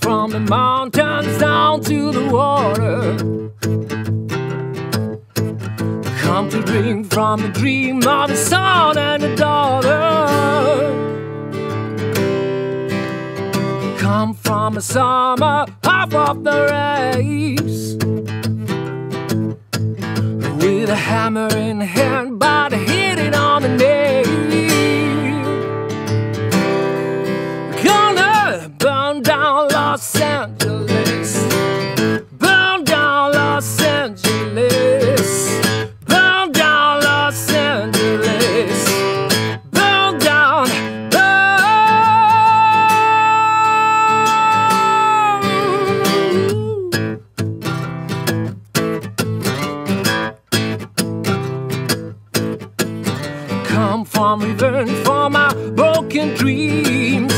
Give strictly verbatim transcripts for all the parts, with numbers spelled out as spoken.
from the mountains down to the water. Come to drink from the dream of a son and a daughter. Come from a summer half of the race, with a hammer in hand, but hitting on the nail. Gonna burn down Los Angeles, burn down Los Angeles, burn down Los Angeles, burn down, burn. Come from revenge for my broken dreams.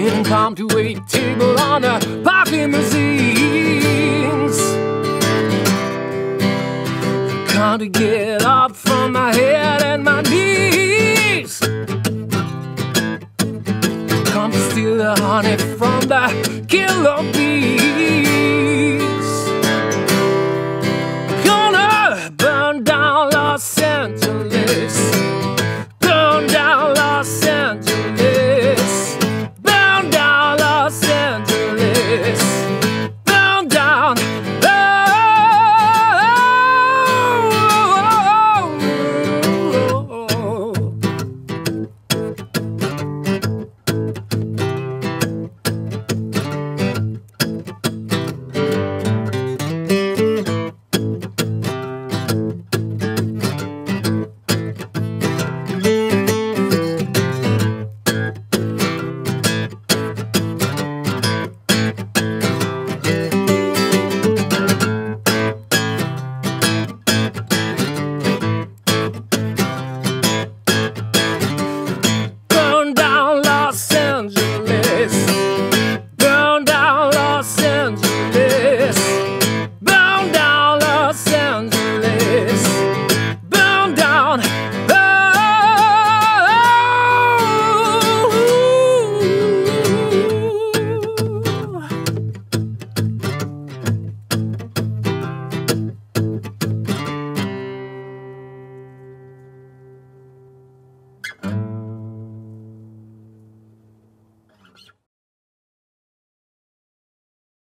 Didn't come to wait table on a party museums. Come to get up from my head and my knees. Come to steal the honey from the killer bees.